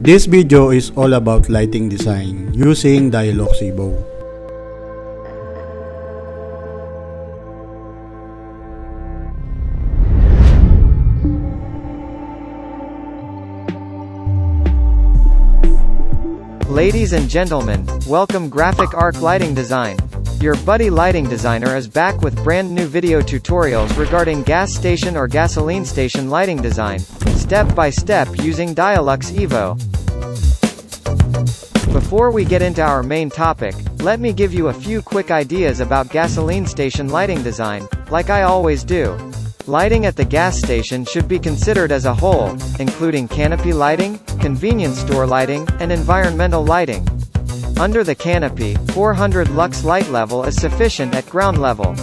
This video is all about lighting design using Dialux Evo. Ladies and gentlemen, welcome Graphicark Lighting Design. Your buddy lighting designer is back with brand new video tutorials regarding gas station or gasoline station lighting design, step by step using Dialux Evo. Before we get into our main topic, let me give you a few quick ideas about gasoline station lighting design, like I always do. Lighting at the gas station should be considered as a whole, including canopy lighting, convenience store lighting, and environmental lighting. Under the canopy, 400 lux light level is sufficient at ground level.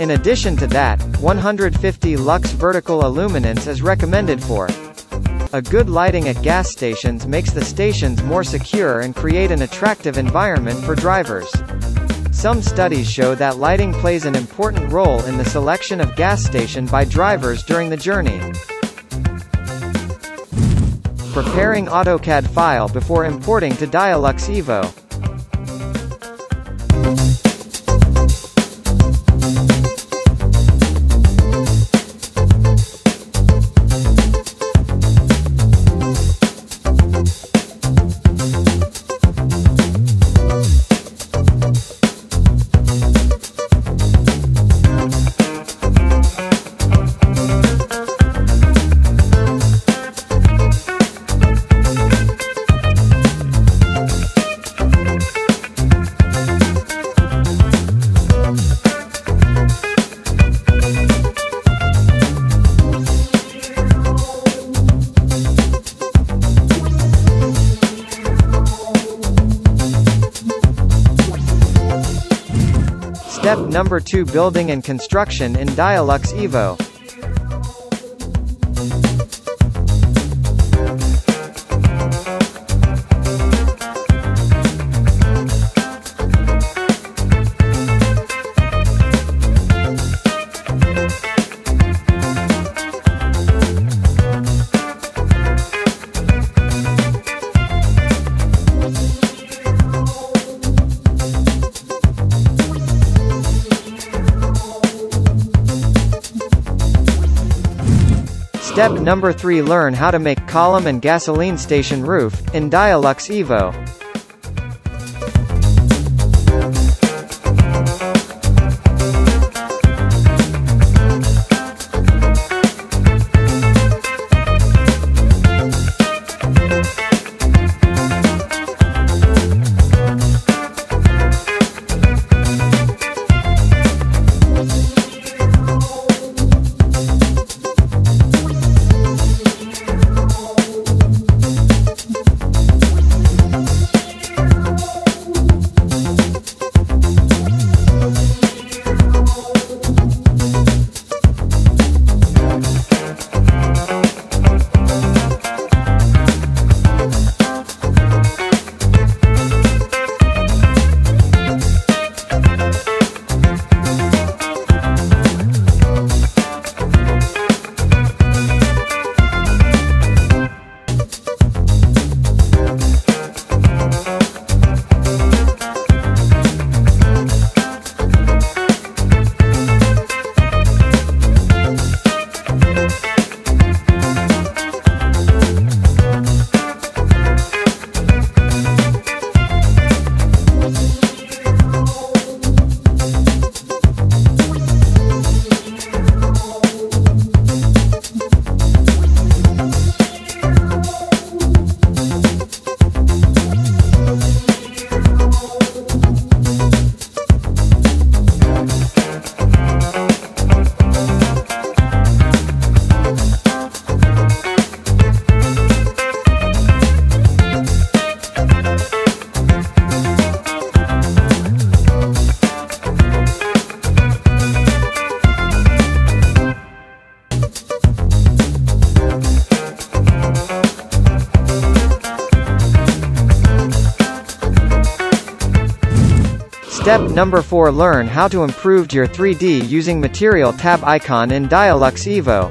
In addition to that, 150 lux vertical illuminance is recommended for. A good lighting at gas stations makes the stations more secure and create an attractive environment for drivers. Some studies show that lighting plays an important role in the selection of gas station by drivers during the journey. Preparing AutoCAD file before importing to Dialux Evo. Step number 2, building and construction in Dialux Evo. Step number 3, learn how to make column and gasoline station roof in Dialux Evo. Step number 4, learn how to improve your 3D using material tab icon in Dialux Evo.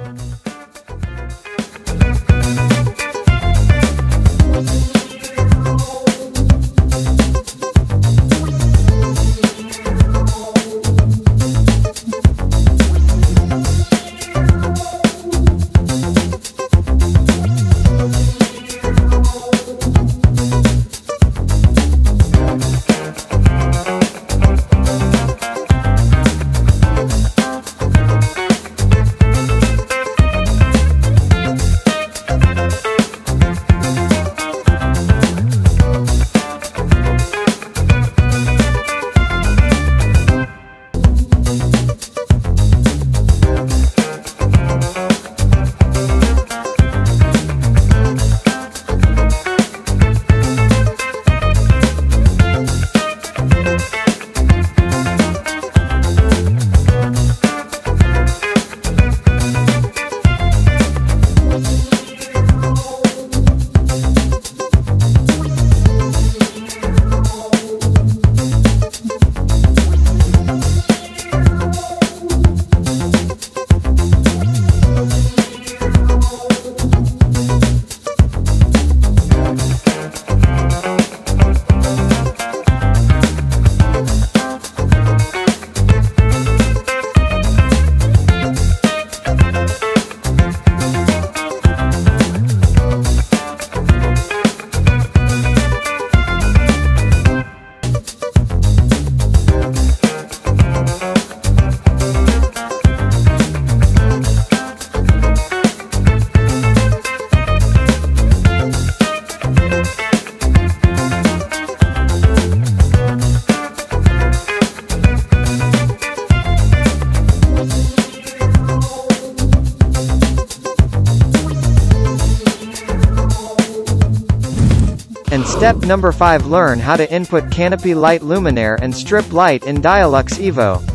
And step number 5, learn how to input canopy light, luminaire and strip light in Dialux Evo.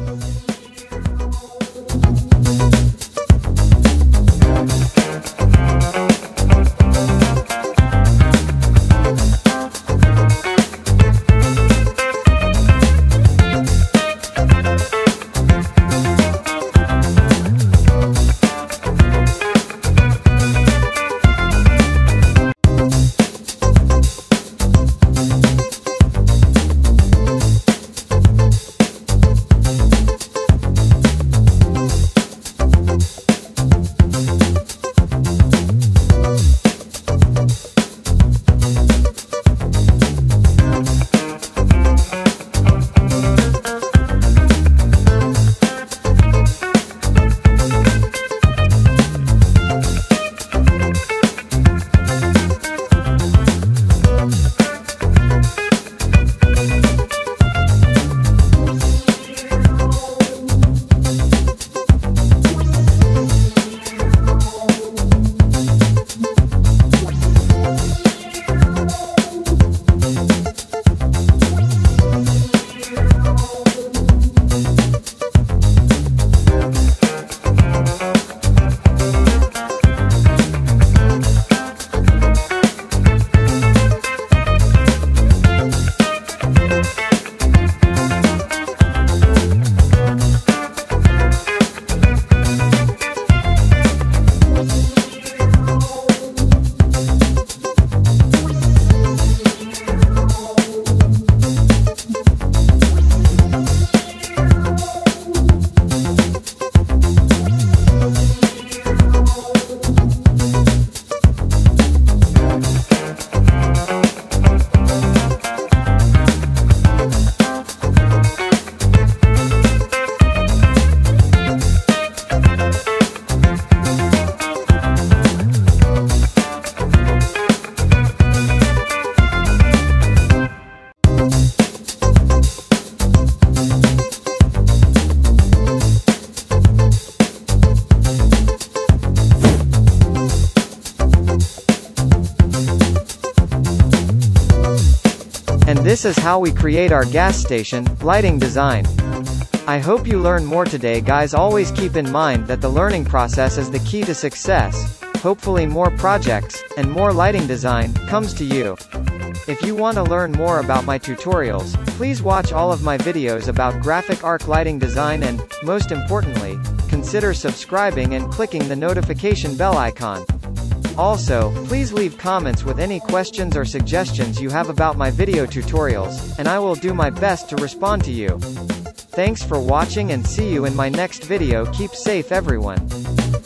And this is how we create our gas station lighting design. I hope you learn more today, guys. Always keep in mind that the learning process is the key to success. Hopefully more projects and more lighting design comes to you. If you want to learn more about my tutorials, please watch all of my videos about Graphicark lighting design, and most importantly, consider subscribing and clicking the notification bell icon. Also, please leave comments with any questions or suggestions you have about my video tutorials, and I will do my best to respond to you. Thanks for watching and see you in my next video. Keep safe, everyone.